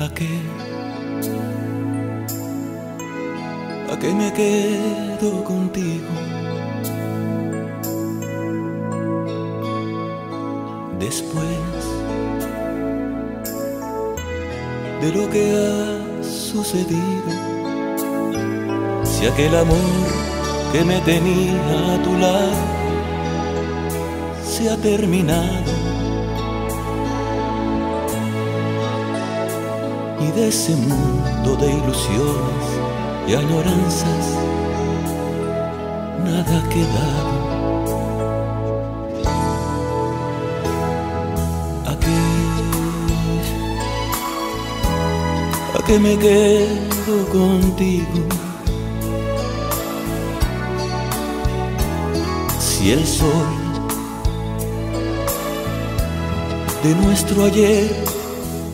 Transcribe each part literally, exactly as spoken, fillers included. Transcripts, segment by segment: ¿A qué? ¿A qué me quedo contigo? Después de lo que ha sucedido, si aquel amor que me tenía a tu lado se ha terminado, y de ese mundo de ilusiones y añoranzas nada ha quedado. ¿A qué me quedo contigo? Si el sol de nuestro ayer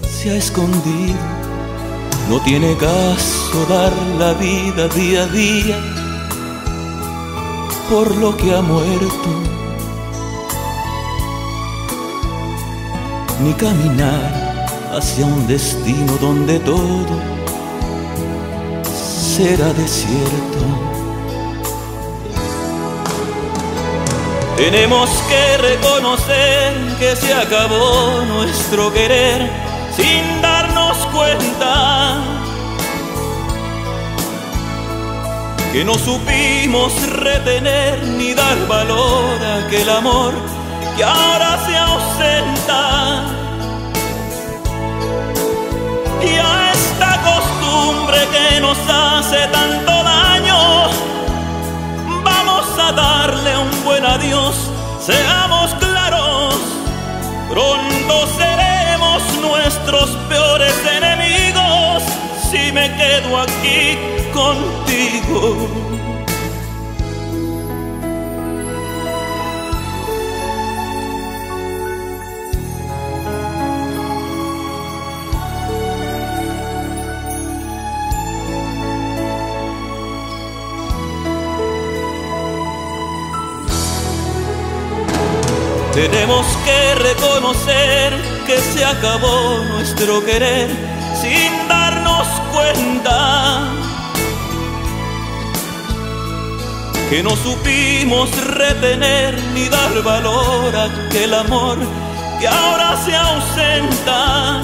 se ha escondido, no tiene caso dar la vida día a día por lo que ha muerto, ni caminar hacia un destino donde todo será desierto. Tenemos que reconocer que se acabó nuestro querer sin darnos cuenta, que no supimos retener ni dar valor a aquel amor que ahora se ausenta. Y a esta costumbre que nos hace tanto daño, vamos a darle un buen adiós. Seamos claros, pronto seremos nuestros peores enemigos si me quedo aquí contigo. Tenemos que reconocer que se acabó nuestro querer sin darnos cuenta, que no supimos retener ni dar valor a aquel amor que ahora se ausenta.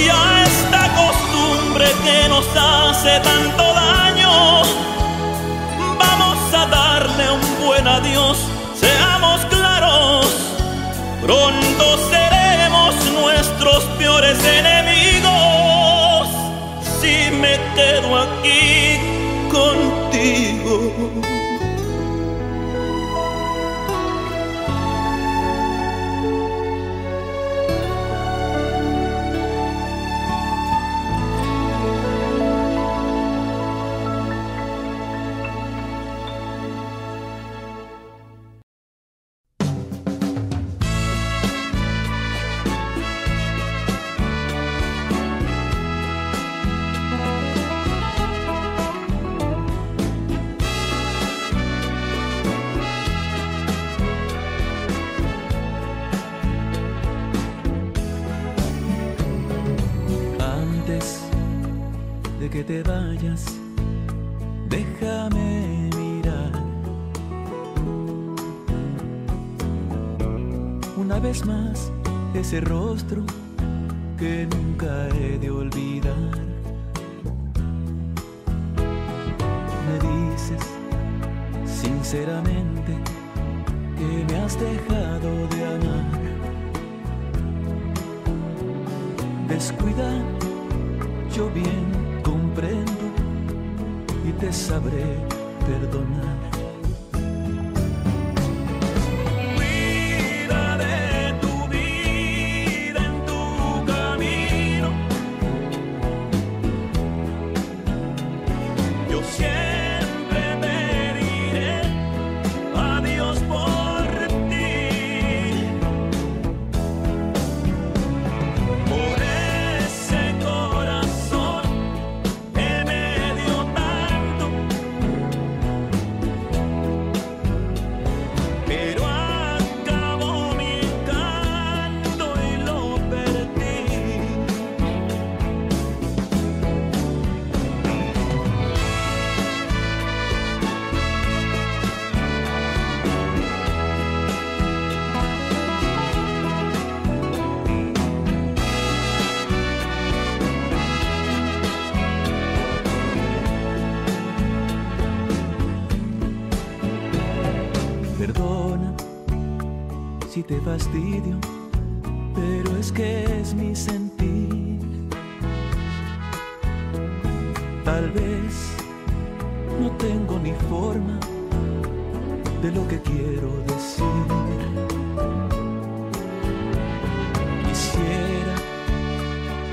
Y a esta costumbre que nos hace tanto daño, vamos a darle un buen adiós, seamos claros, pronto seremos nuestros peores enemigos si me quedo aquí contigo. Déjame mirar una vez más ese rostro que nunca he de olvidar. Me dices sinceramente que me has dejado de amar. Descuida, yo bien comprendo y te sabré perdonar. Cuida de tu vida en tu camino. Yo siempre te diré adiós por ti. Por ese corazón que me dio tanto, Perdona si te fastidio, pero es que es mi sentir. Tal vez no tengo ni forma de lo que quiero decir. Quisiera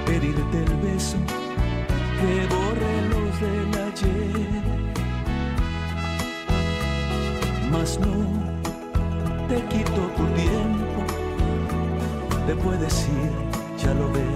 pedirte el beso que borre los del ayer, mas no te quito tu tiempo, te puedes ir, ya lo ves.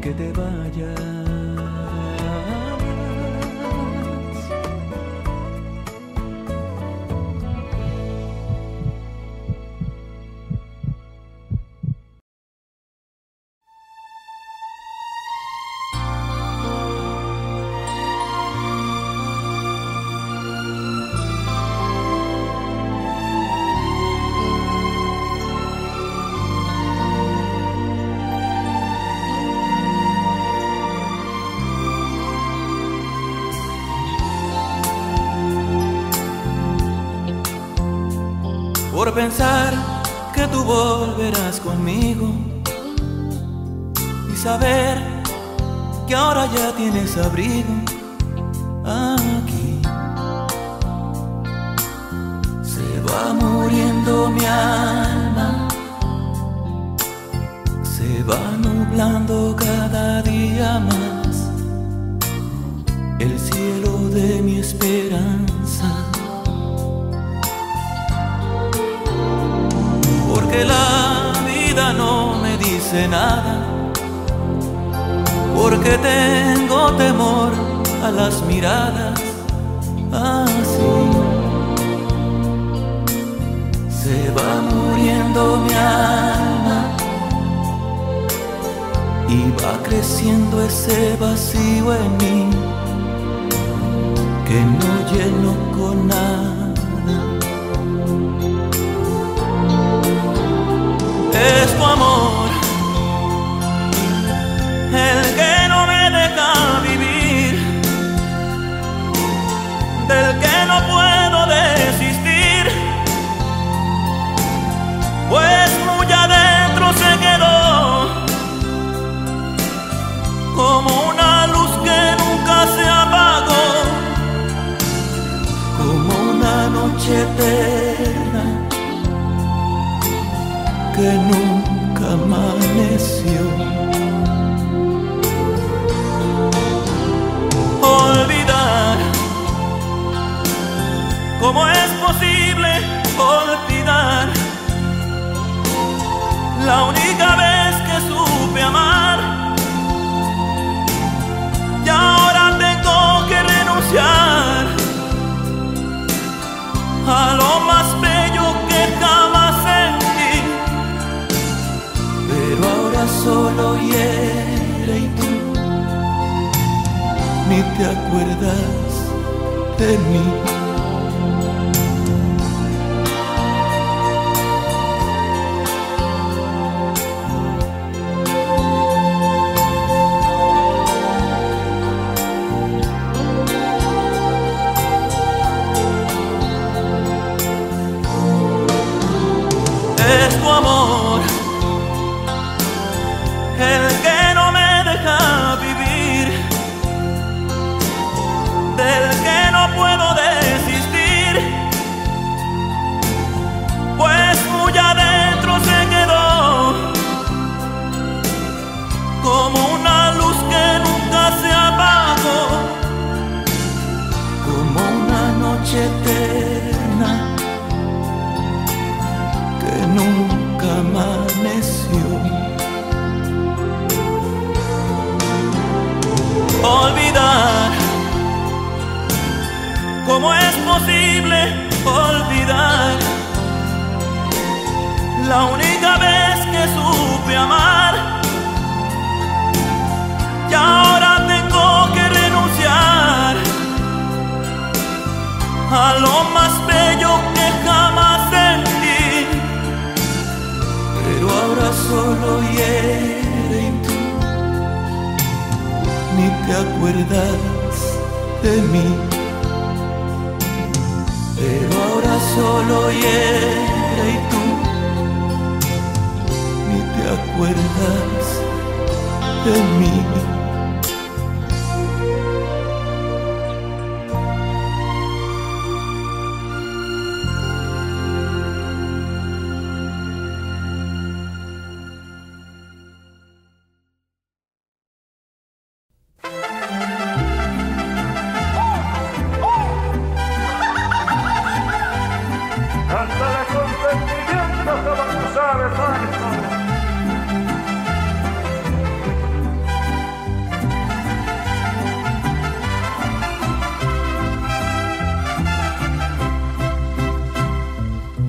Que te vayas, por pensar que tú volverás conmigo y saber que ahora ya tienes abrigo aquí. Se va muriendo mi alma, se va nublando cada día más el cielo de mi esperanza. Porque la vida no me dice nada, porque tengo temor a las miradas así. Se va muriendo mi alma y va creciendo ese vacío en mí que no lleno con nada. Es tu amor el que no me deja vivir, del que no puedo desistir, pues muy adentro se quedó como una luz que nunca se apagó, como una noche eterna que nunca amaneció. Olvidar, ¿cómo es posible olvidar? La única vez que supe amar, y ahora tengo que renunciar a lo más bello que jamás sentí. Pero ahora solo hiere y tú ni te acuerdas de mí. imposible olvidar. La única vez que supe amar, y ahora tengo que renunciar a lo más bello que jamás sentí. Pero ahora solo hiere y tú ni te acuerdas de mí. Pero ahora solo hiere y tú ni te acuerdas de mí.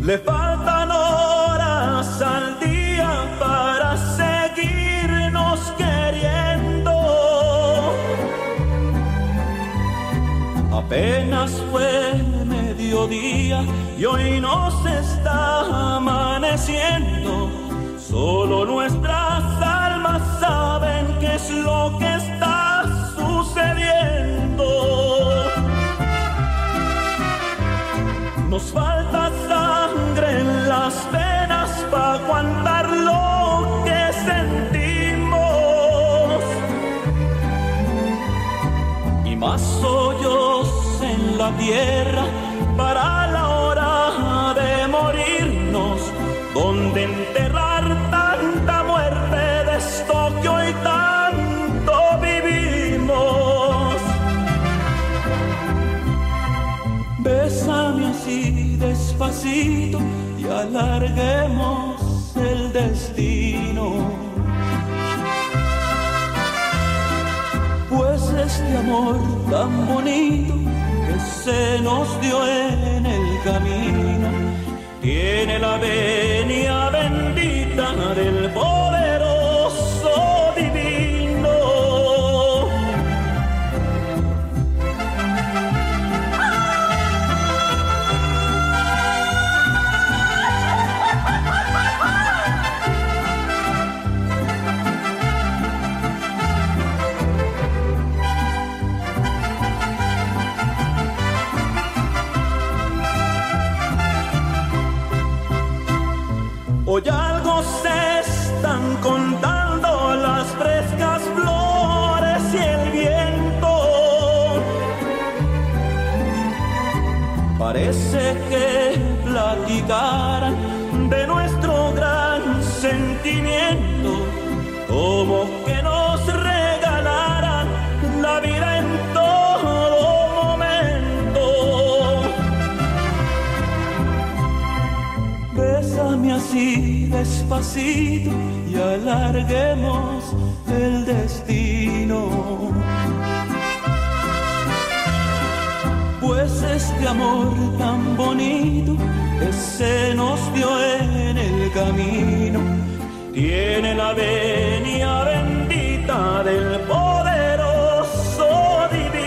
Le faltan horas al día para seguirnos queriendo. Apenas fue mediodía y hoy nos está amaneciendo. Solo nuestras almas saben qué es lo que está sucediendo. Nos falta sangre en las venas para aguantar lo que sentimos, y más hoyos en la tierra para la hora de morirnos, donde enterrar tanta muerte de esto que hoy tanto vivimos. Bésame así despacito y alarguemos el destino, pues este amor tan bonito que se nos dio en el camino tiene la venia bendita del poderoso divino. Hoy algo se están contando las frescas flores y el viento. Parece que platicaran de nuestro gran sentimiento, como que nos regalaran la vida en todo momento. Bésame así despacito y alarguemos el destino, pues este amor tan bonito que se nos dio en el camino tiene la venia bendita del poderoso divino.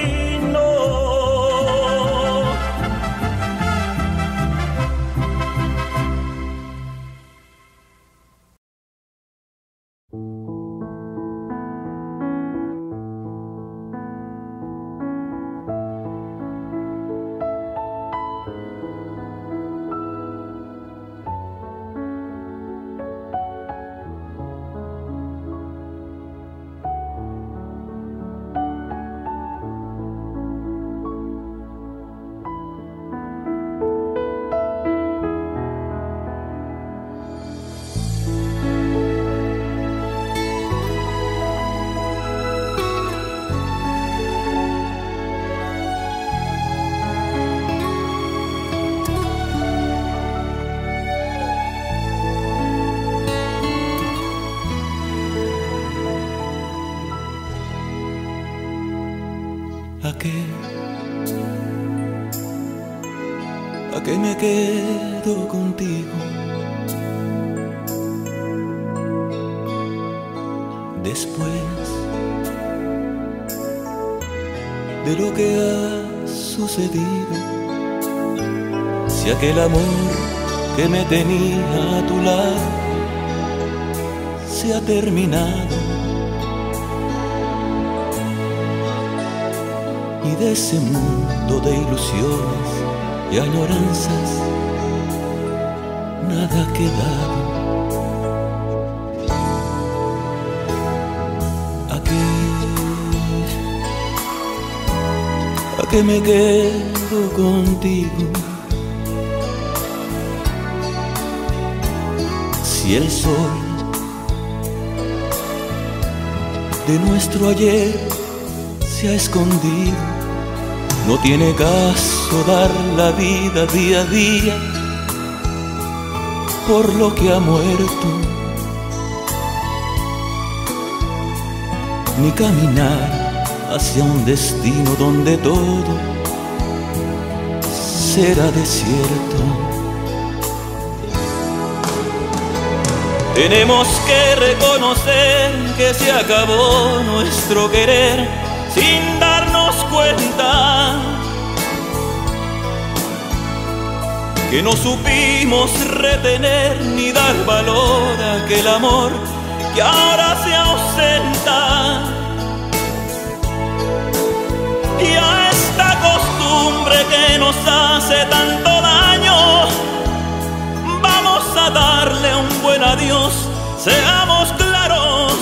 ¿Para qué me quedo contigo? Después de lo que ha sucedido, si aquel amor que me tenía a tu lado se ha terminado, y de ese mundo de ilusiones y añoranzas nada ha quedado. ¿A qué me quedo contigo? Si el sol de nuestro ayer se ha escondido, no tiene caso dar la vida día a día por lo que ha muerto, ni caminar hacia un destino donde todo será desierto. Tenemos que reconocer que se acabó nuestro querer sin darnos cuenta, que no supimos retener ni dar valor a aquel amor que ahora se ausenta. Y a esta costumbre que nos hace tanto daño, vamos a darle un buen adiós. Seamos claros,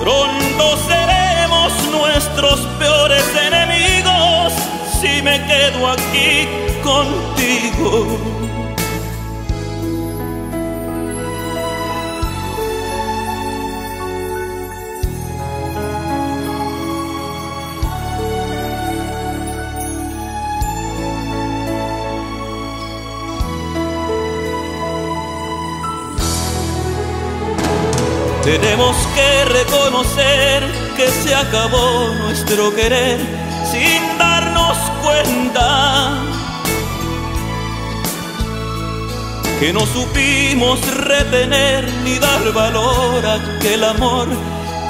pronto seremos nuestros peores enemigos si me quedo aquí contigo. Tenemos que reconocer que se acabó nuestro querer sin darnos cuenta, que no supimos retener ni dar valor a aquel amor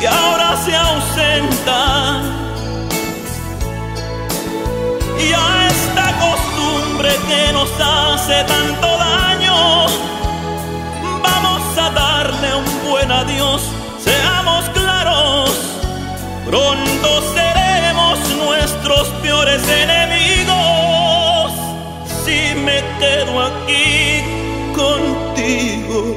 que ahora se ausenta. Y a esta costumbre que nos hace tanto daño, vamos a darle un buen adiós, seamos claros, pronto seremos nuestros peores enemigos si me quedo aquí contigo.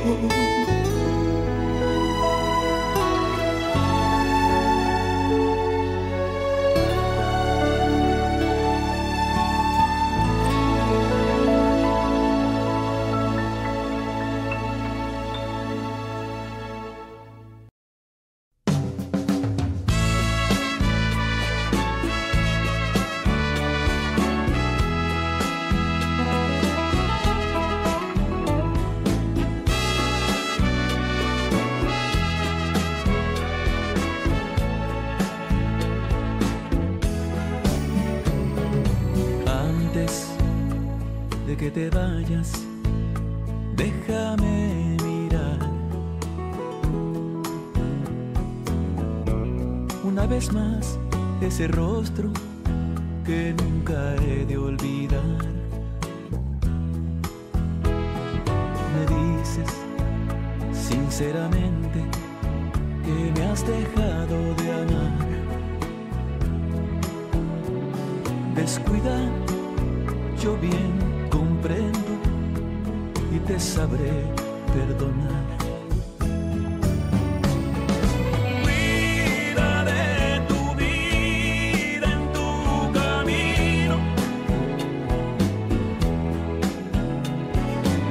Te vayas, déjame mirar una vez más ese rostro que nunca he de olvidar. Me dices sinceramente que me has dejado de amar. Descuida, yo bien comprendo y te sabré perdonar. Cuida de tu vida en tu camino.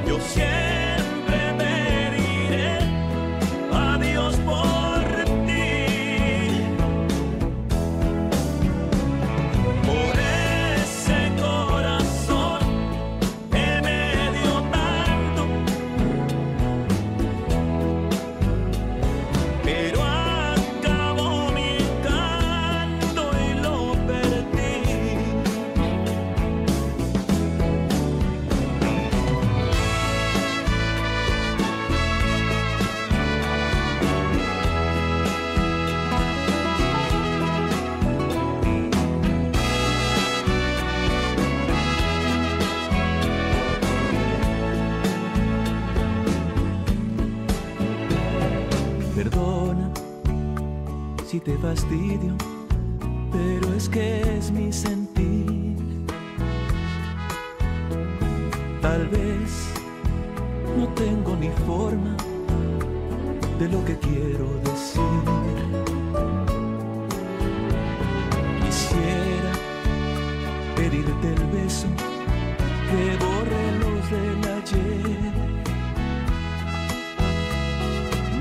Yo siempre te diré adiós por ti. Por qué fastidio, pero es que es mi sentir. Tal vez no tengo ni forma de lo que quiero decir. Quisiera pedirte el beso que borre los del ayer,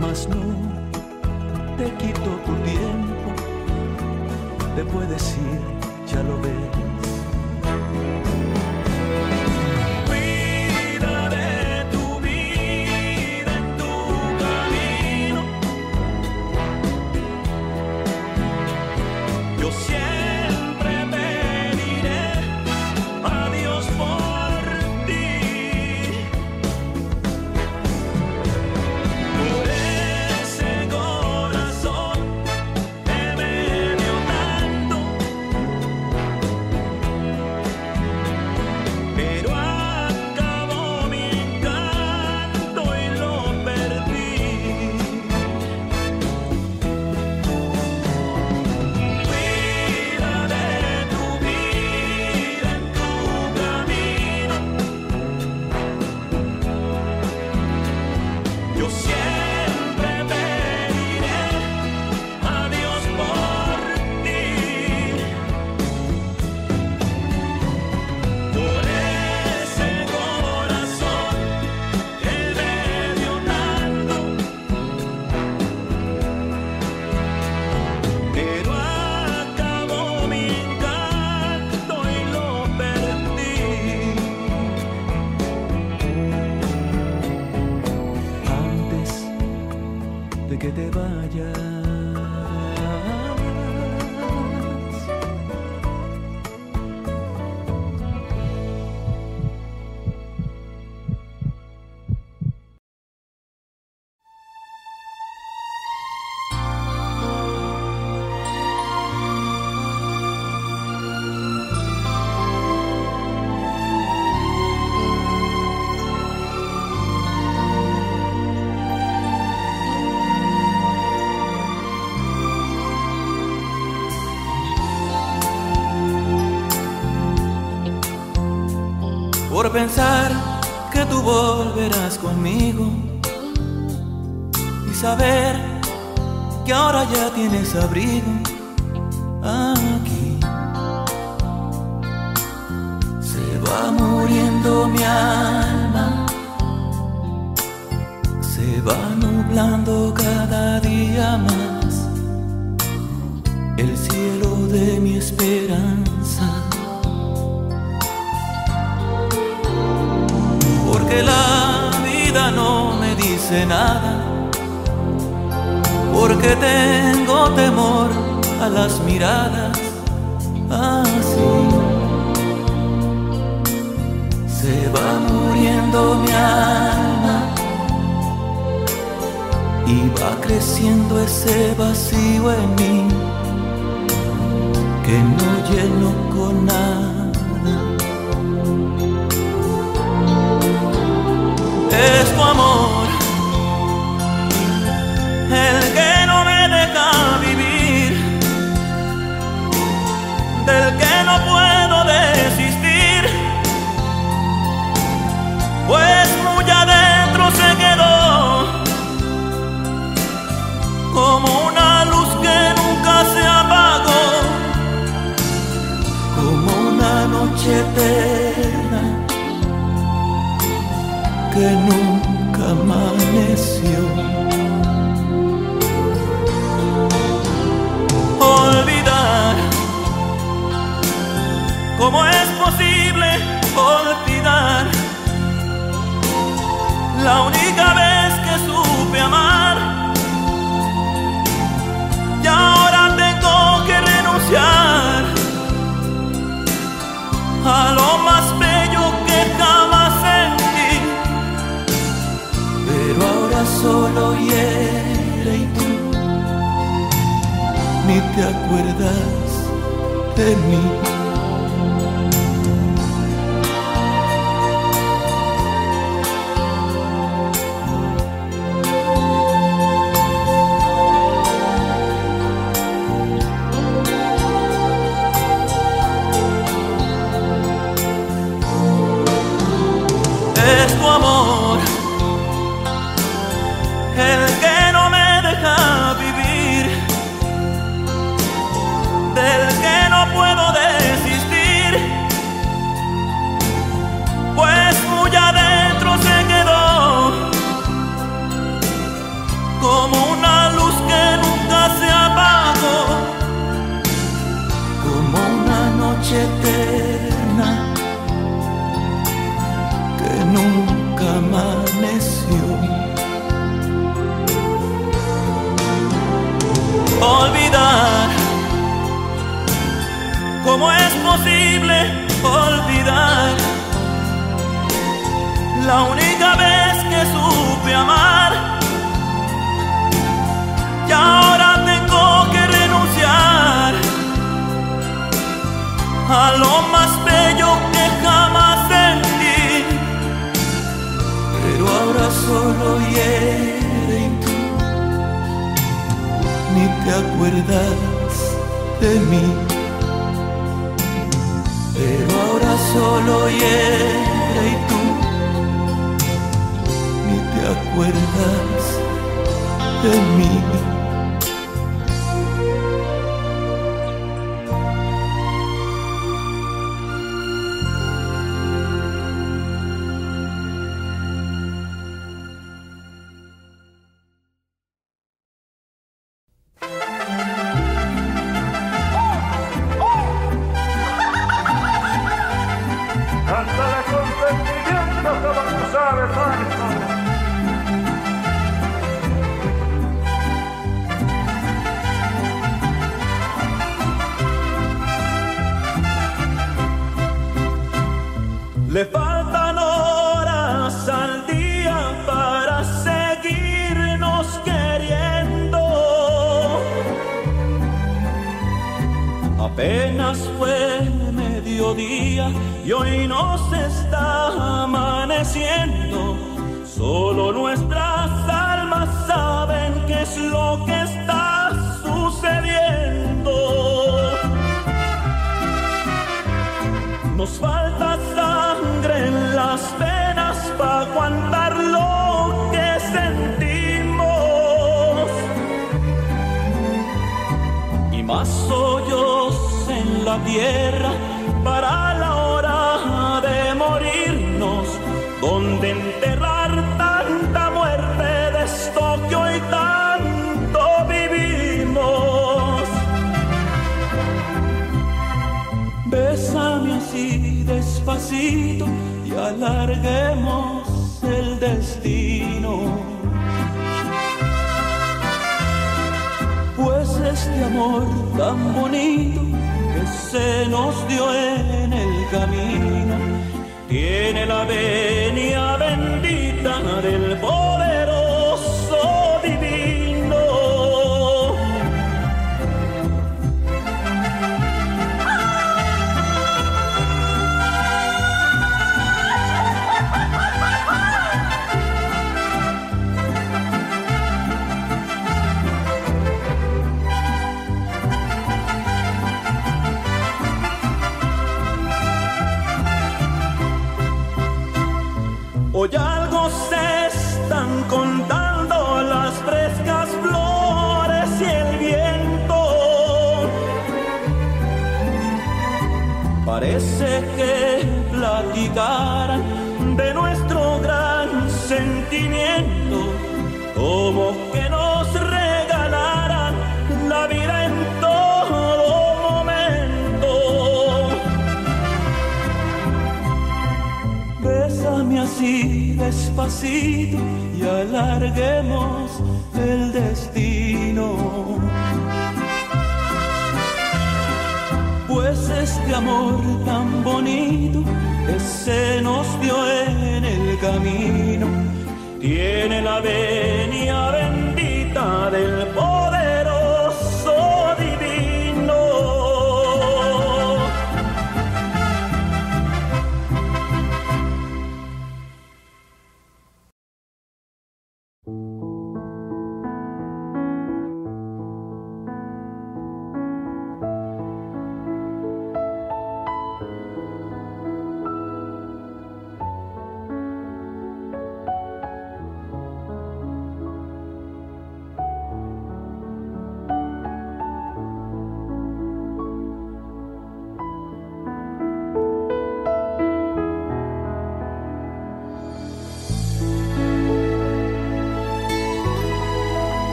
mas no te quito tu tiempo, te puedes ir, ya lo ves. Que te vayas, por pensar que tú volverás conmigo y saber que ahora ya tienes abrigo aquí. Se va muriendo mi alma, se va nublando cada día más el cielo de mi esperanza. Porque la vida no me dice nada, porque tengo temor a las miradas así. Se va muriendo mi alma y va creciendo ese vacío en mí que no lleno con nada. Es tu amor el que no me deja vivir, del que no puedo desistir, pues muy adentro se quedó como una luz que nunca se apagó, como una noche eterna que nunca amaneció. Olvidar, ¿cómo es posible olvidar? La única vez que supe amar, y ahora tengo que renunciar a lo más bello que jamás sentí. Pero ahora solo hiere y tú ni te acuerdas de mí. ¿Cómo es posible olvidar la única vez que supe amar? Y ahora tengo que renunciar a lo más bello que jamás sentí, pero ahora solo hiere y tú ni te acuerdas de mí. Pero ahora solo hiere y tú ni te acuerdas de mí. Le faltan horas al día para seguirnos queriendo. Apenas fue mediodía y hoy nos está amaneciendo. Solo nuestras almas saben qué es lo que está sucediendo. Nos falta sangre en las venas para aguantar lo que sentimos, y más hoyos en la tierra para la hora de morirnos, donde enterrar tanta muerte de esto que hoy tanto vivimos. Bésame así despacito y alarguemos el destino, pues este amor tan bonito que se nos dio en el camino tiene la venia bendita del poderoso divino. Hoy algo se están contando las frescas flores y el viento. Parece que platicaran de nuestro gran sentimiento, como que nos regalaran la vida en todo momento. Bésame así despacito y alarguemos el destino, pues este amor tan bonito que se nos dio en el camino tiene la venia bendita del poderoso divino.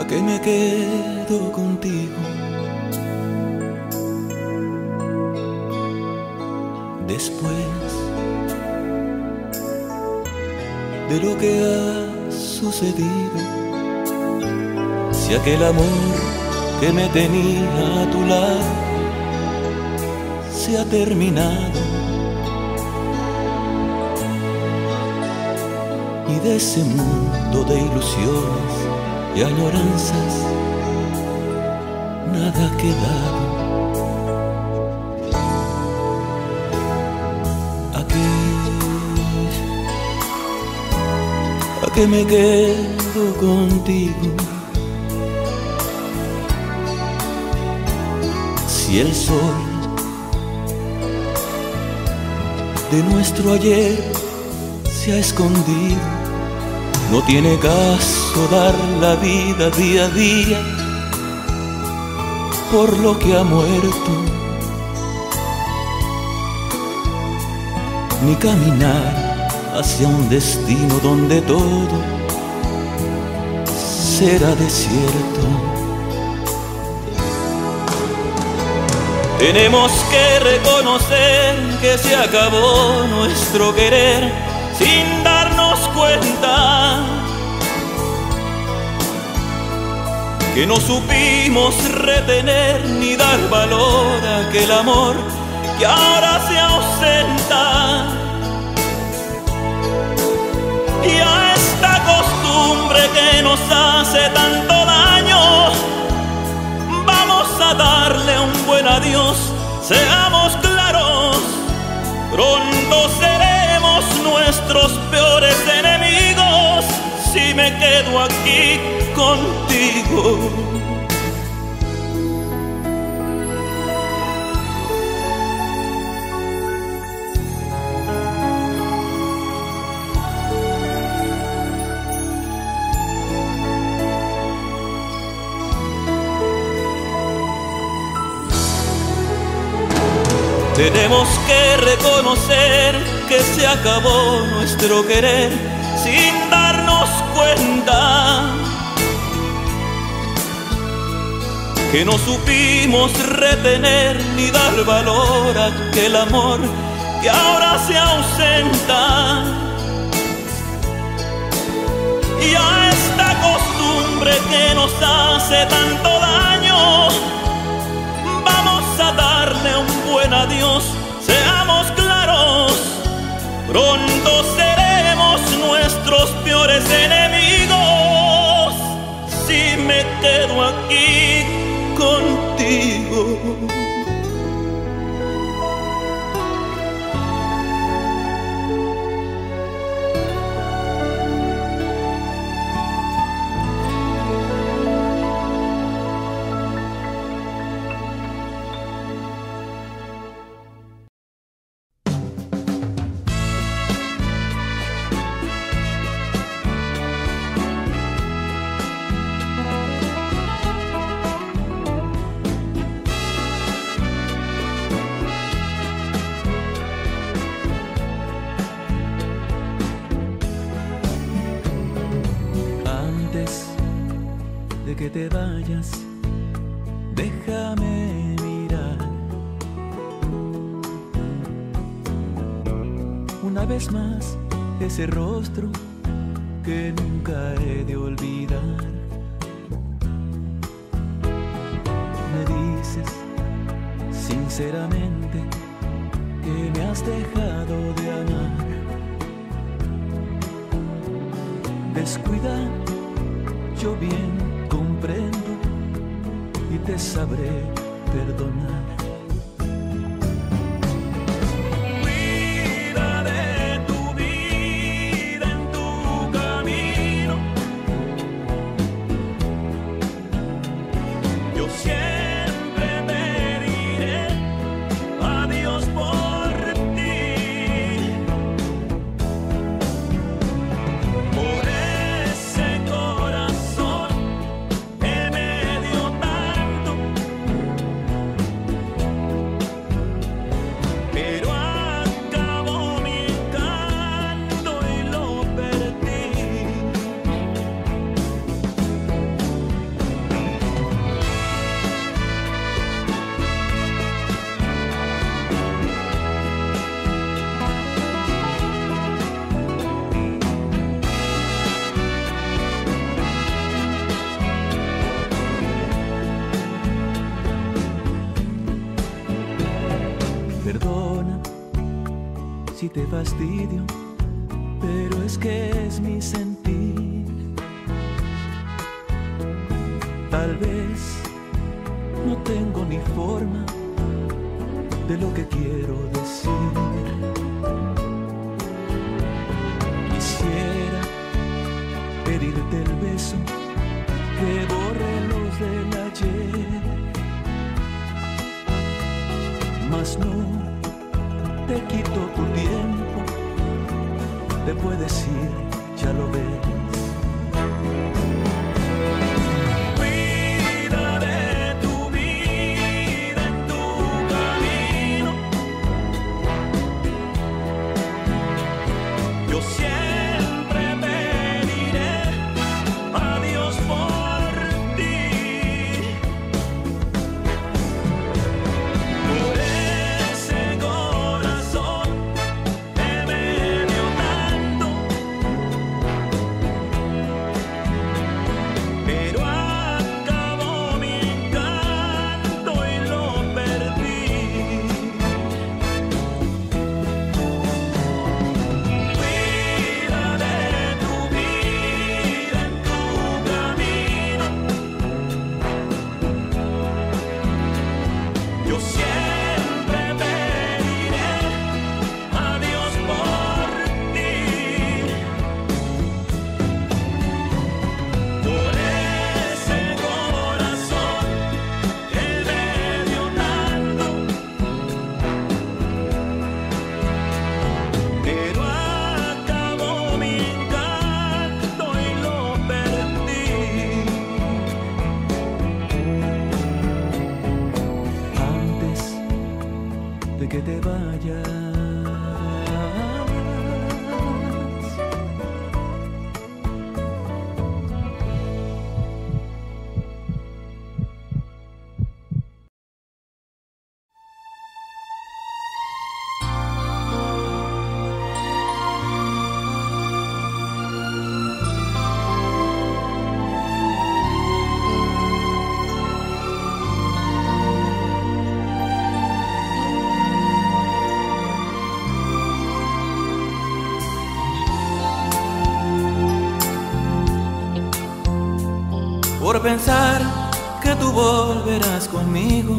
¿a qué me quedo contigo? Después de lo que ha sucedido, si aquel amor que me tenía a tu lado se ha terminado, y de ese mundo de ilusiones y añoranzas nada ha quedado. ¿A qué me quedo contigo? Si el sol de nuestro ayer se ha escondido, no tiene caso dar la vida día a día por lo que ha muerto, ni caminar hacia un destino donde todo será desierto. Tenemos que reconocer que se acabó nuestro querer sin darnos cuenta, que no supimos retener ni dar valor a aquel amor que ahora se ausenta. Y a esta costumbre que nos hace tanto daño, vamos a darle un buen adiós. Seamos claros, pronto seremos nuestros peores enemigos si me quedo aquí contigo. Tenemos que reconocer que se acabó nuestro querer sin darnos cuenta, que no supimos retener ni dar valor a aquel amor que ahora se ausenta. Y a esta costumbre que nos hace tanto daño, vamos a darle un buen adiós, seamos claros, pronto seremos nuestros peores enemigos si me quedo aquí contigo. Déjame mirar una vez más ese rostro que nunca he de olvidar. Me dices sinceramente que me has dejado de amar. Descuida, yo bien comprendo y te sabré perdonar. Cuida de tu vida en tu camino. Yo siempre te diré adiós por ti. Por ese corazón que me dio tanto. Thank you. te fastidio, pero es que es mi sentir. Tal vez no tengo ni forma de lo que quiero decir. Quisiera pedirte el beso que borre los del ayer, mas no te quito tu tiempo, te puedes ir, ya lo ves. Que te vayas, por pensar que tú volverás conmigo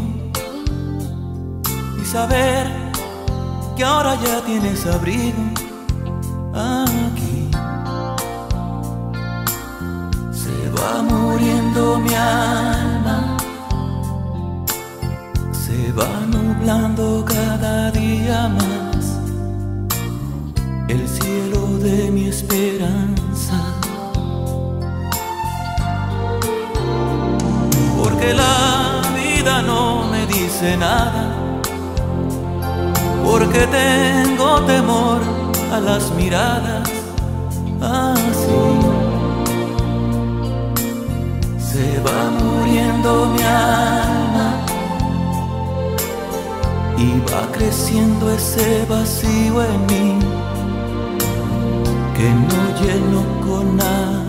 y saber que ahora ya tienes abrigo aquí. Se va muriendo mi alma, se va nublando cada día más el cielo de mi esperanza. Porque la vida no me dice nada, porque tengo temor a las miradas así. Se va muriendo mi alma y va creciendo ese vacío en mí que no lleno con nada.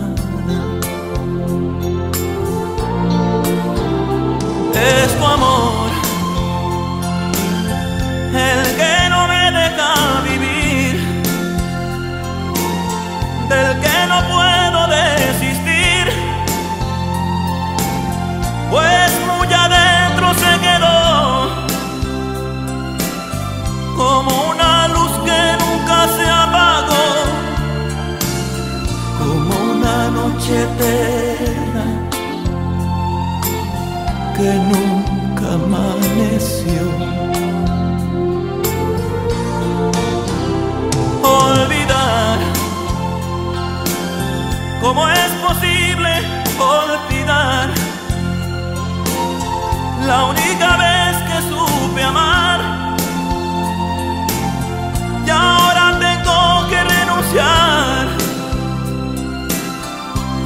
Es tu amor el que no me deja vivir, del que no puedo desistir, pues muy adentro se quedó como una luz que nunca se apagó, como una noche eterna que nunca amaneció. Olvidar, ¿cómo es posible olvidar? La única vez que supe amar y ahora tengo que renunciar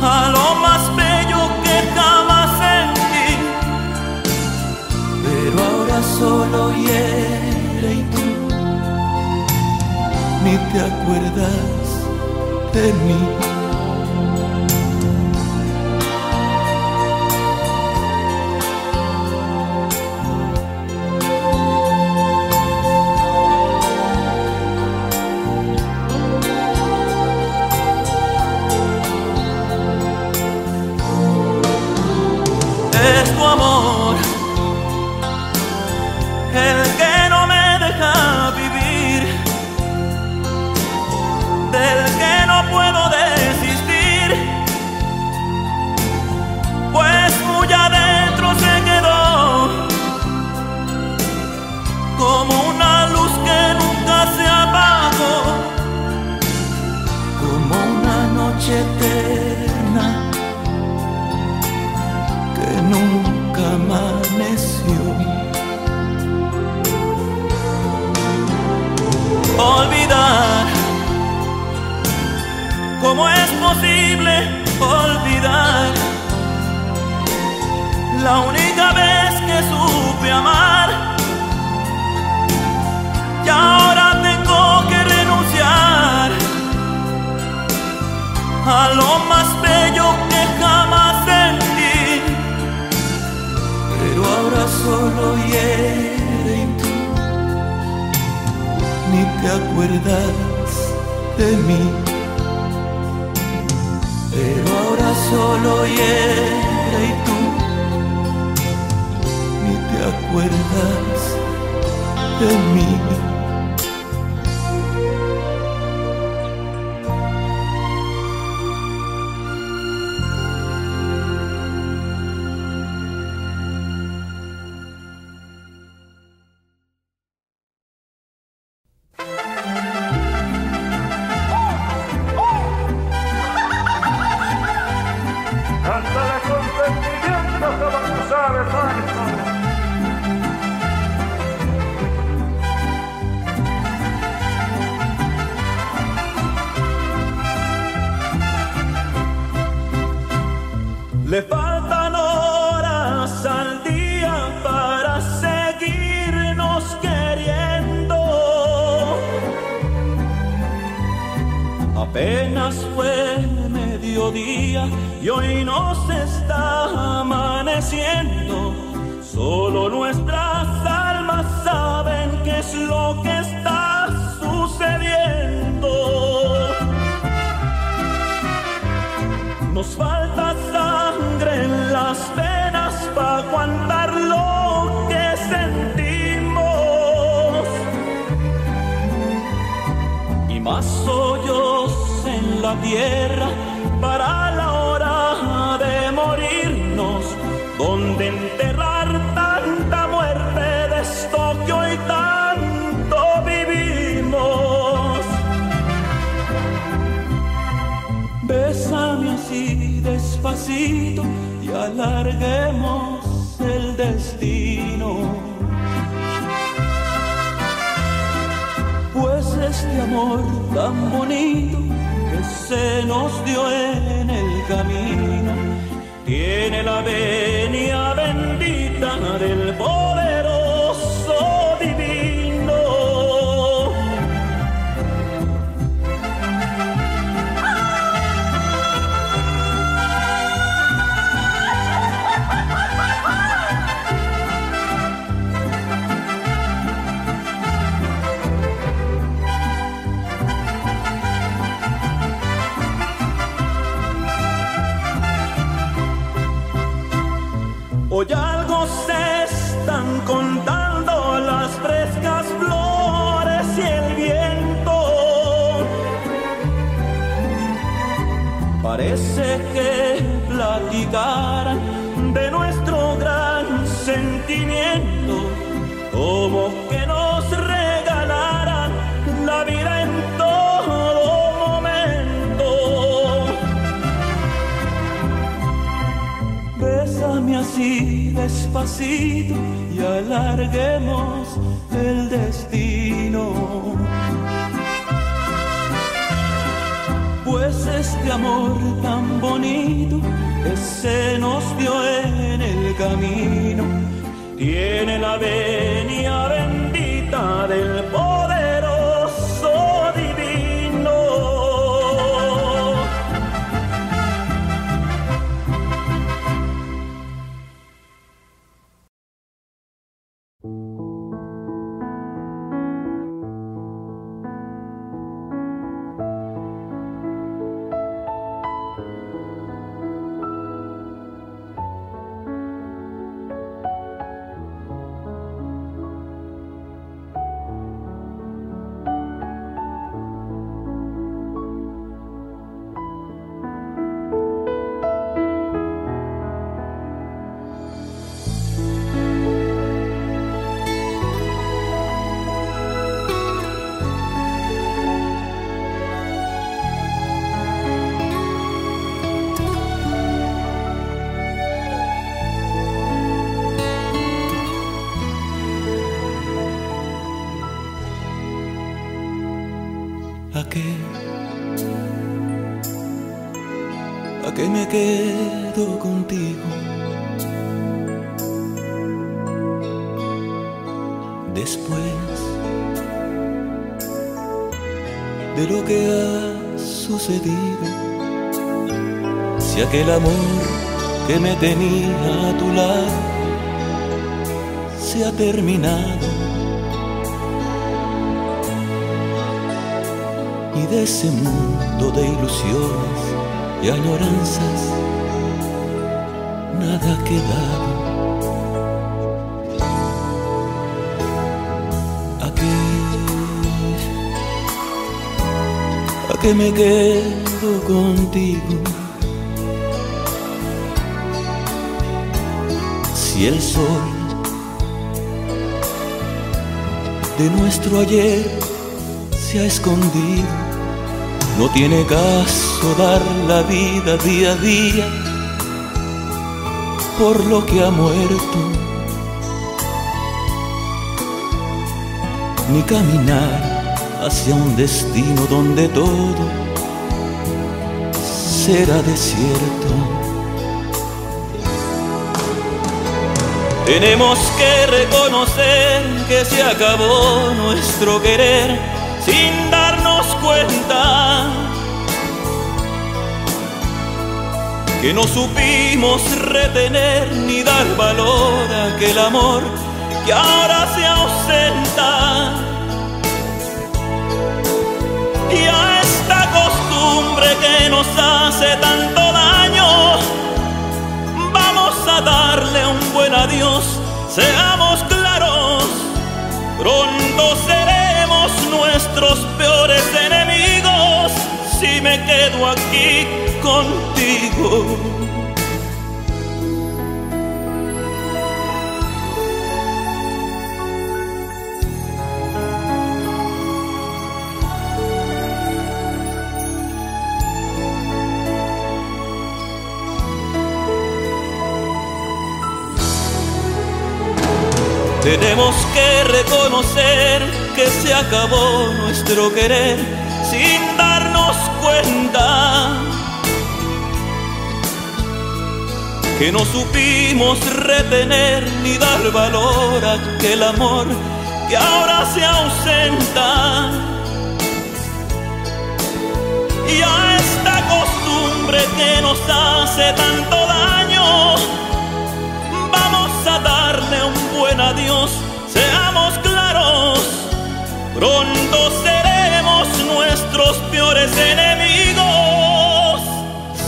a lo más bello que jamás sentí. Pero ahora solo hiere y tú ni te acuerdas de mí. imposible olvidar. La única vez que supe amar, y ahora tengo que renunciar a lo más bello que jamás sentí. Pero ahora solo hiere y tú ni te acuerdas de mí. Pero ahora solo hiere y tú ni te acuerdas de mí. Le faltan horas al día para seguirnos queriendo. Apenas fue mediodía y hoy nos está amaneciendo. Solo nuestras almas saben qué es lo que está sucediendo. Nos falta sangre en las venas para aguantar lo que sentimos, y más hoyos en la tierra para la hora de morirnos, donde enterrar tanta muerte de esto que hoy tanto vivimos. Bésame así despacito y alarguemos el destino, pues este amor tan bonito que se nos dio en el camino tiene la venia bendita del poderoso divino. Hoy algo se están contando las frescas flores y el viento. Parece que platicaran de nuestro gran sentimiento, como que nos regalaran la vida en todo momento. Bésame así despacito y alarguemos el destino, pues este amor tan bonito que se nos dio en el camino tiene la venia bendita del poderoso divino. ¿Para qué me quedo contigo? Después de lo que ha sucedido, si aquel amor que me tenía a tu lado se ha terminado, y de ese mundo de ilusiones y añoranzas nada ha quedado. ¿A qué me quedo contigo? Si el sol de nuestro ayer se ha escondido, no tiene caso dar la vida día a día por lo que ha muerto, ni caminar hacia un destino donde todo será desierto. Tenemos que reconocer que se acabó nuestro querer sin darnos cuenta, que no supimos retener ni dar valor a aquel amor que ahora se ausenta. Y a esta costumbre que nos hace tanto daño, vamos a darle un buen adiós. Seamos claros, pronto seremos nuestros peores enemigos si me quedo aquí contigo. Tenemos que reconocer que se acabó nuestro querer sin darnos cuenta, que no supimos retener ni dar valor a aquel amor que ahora se ausenta. Y a esta costumbre que nos hace tanto daño, vamos a darle un buen adiós, seamos claros, pronto seremos nuestros peores enemigos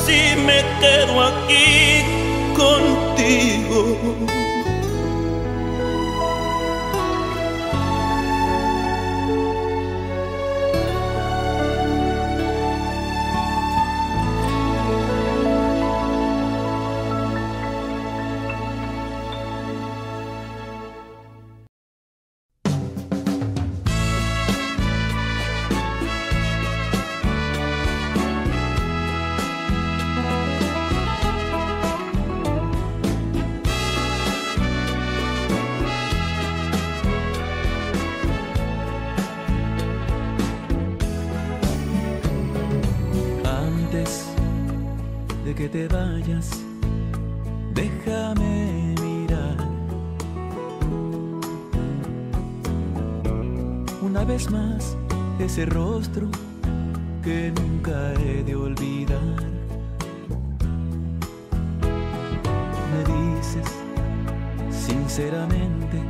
si me quedo aquí contigo. Déjame mirar una vez más ese rostro que nunca he de olvidar. Me dices sinceramente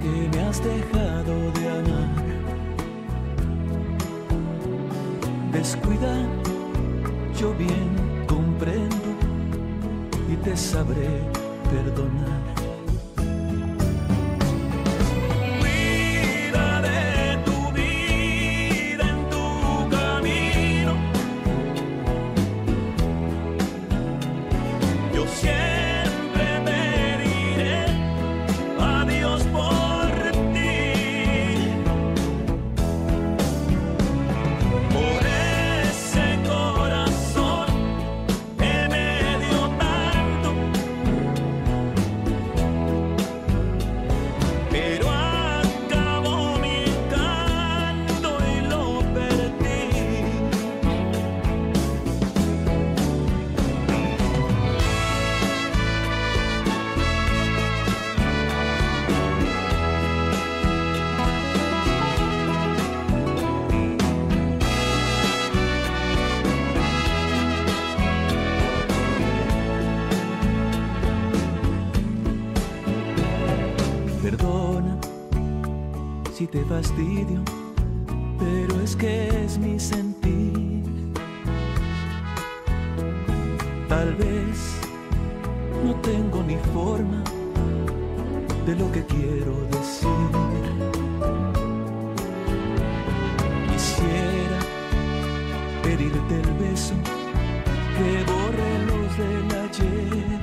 que me has dejado de amar. Descuida, yo bien comprendo y te sabré perdonar. Cuida de tu vida en tu camino. Yo siempre te diré adiós por ti. Por ese corazón que me dio tan. te fastidio, pero es que es mi sentir. Tal vez no tengo ni forma de lo que quiero decir. Quisiera pedirte el beso que borre los del ayer,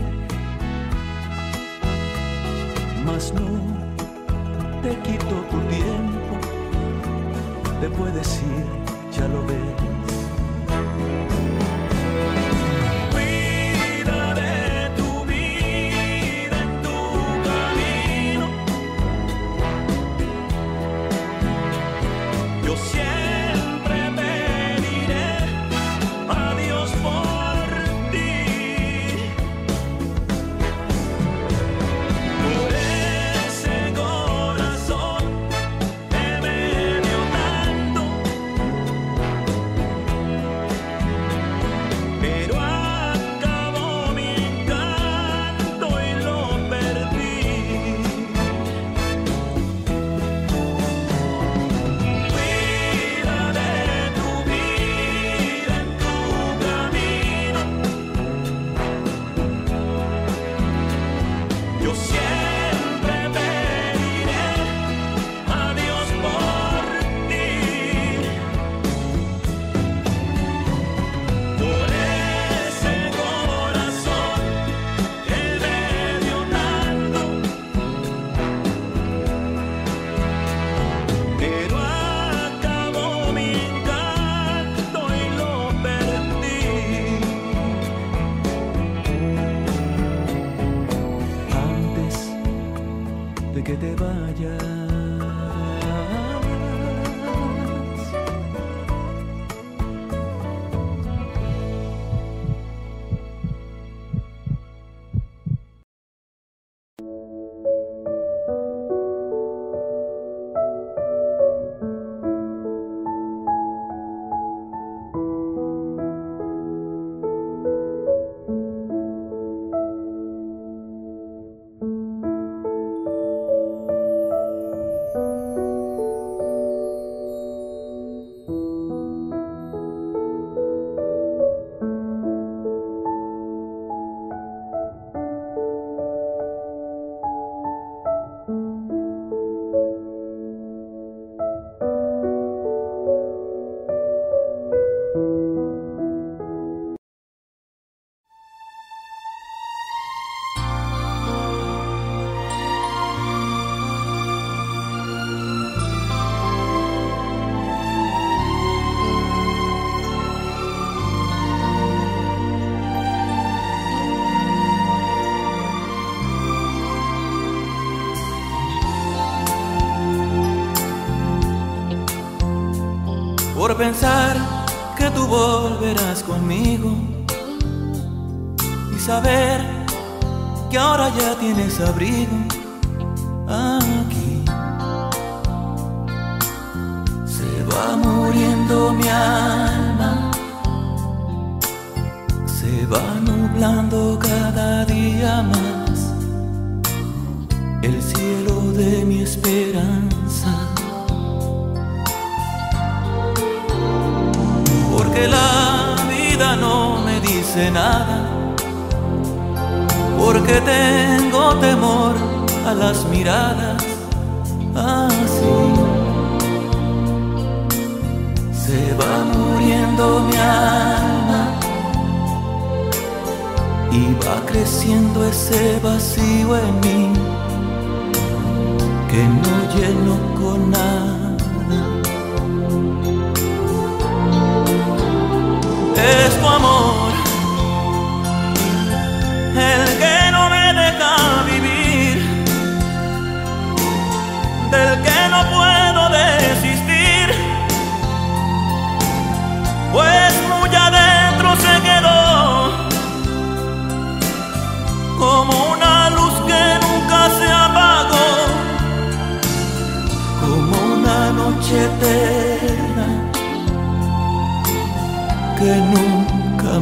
mas no te quito tu tiempo, te puedes ir, ya lo ves. Que te vayas, por pensar que tú volverás conmigo y saber que ahora ya tienes abrigo aquí. Se va muriendo mi alma, se va nublando cada día más el cielo de mi esperanza. Porque la vida no me dice nada, porque tengo temor a las miradas así. Se va muriendo mi alma y va creciendo ese vacío en mí que no lleno con nada. Es tu amor el que no me deja vivir, del que no puedo desistir, pues muy adentro se quedó como una luz que nunca se apagó, como una noche eterna que nunca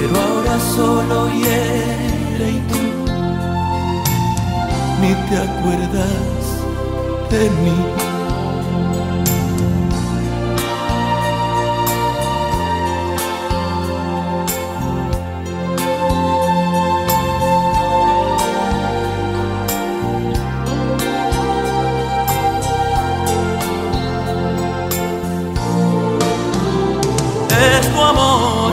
pero ahora solo hiere y tú ni te acuerdas de mí. Es tu amor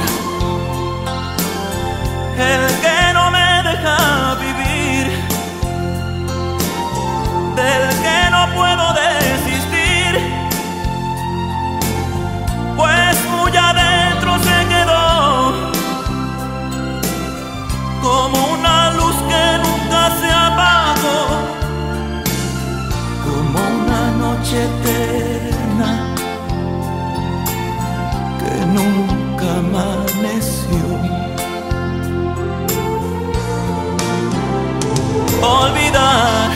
el que no me deja vivir, del que no puedo desistir, pues muy adentro se quedó como una luz que nunca se apagó, como una noche eterna que nunca amaneció. Olvidar,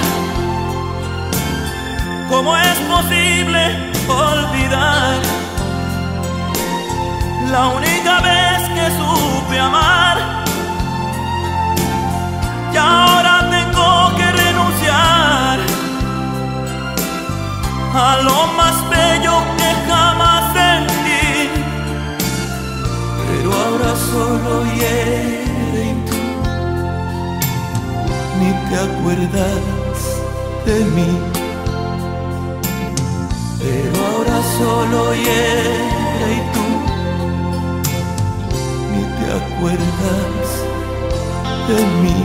¿cómo es posible olvidar? La única vez que supe amar, y ahora tengo que renunciar a lo más bello que jamás sentí. Pero ahora solo hiere y tú ni te acuerdas de mí. Pero ahora solo hiere y tú ni te acuerdas de mí.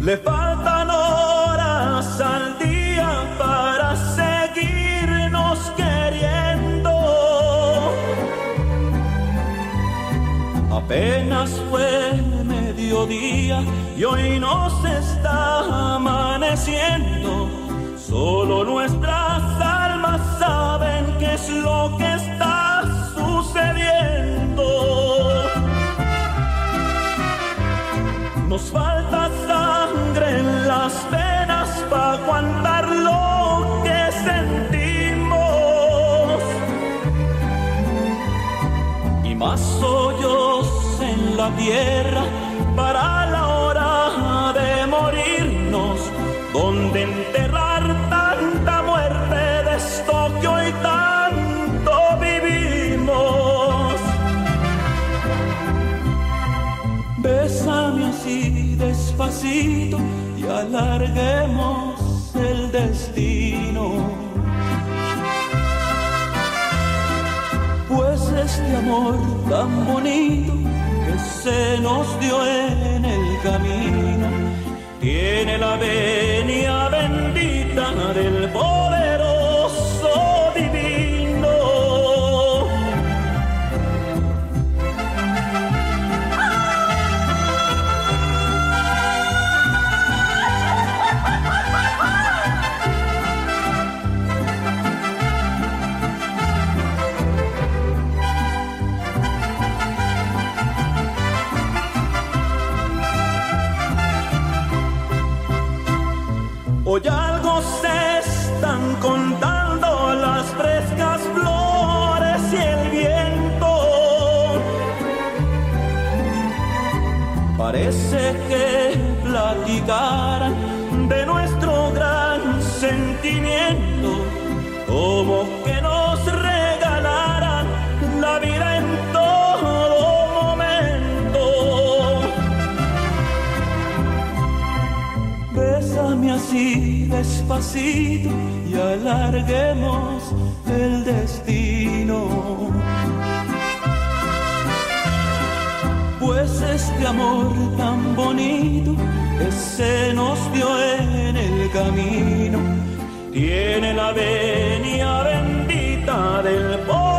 Le faltan horas al día para seguirnos queriendo. Apenas fue mediodía y hoy nos está amaneciendo. Solo nuestras almas saben qué es lo que está sucediendo. Nos falta sangre en las venas para aguantar lo que sentimos, y más hoyos en la tierra para la hora de morirnos, donde enterrar tanta muerte de esto que hoy tanto vivimos. Bésame así despacito y alarguemos el destino, pues este amor tan bonito que se nos dio en el camino tiene la venia bendita del poderoso divino. Hoy algo se están Parece que platicaran de nuestro gran sentimiento, como que nos regalaran la vida en todo momento. Bésame así despacito y alarguemos el destino, pues este amor tan bonito que se nos dio en el camino tiene la venia bendita del poder.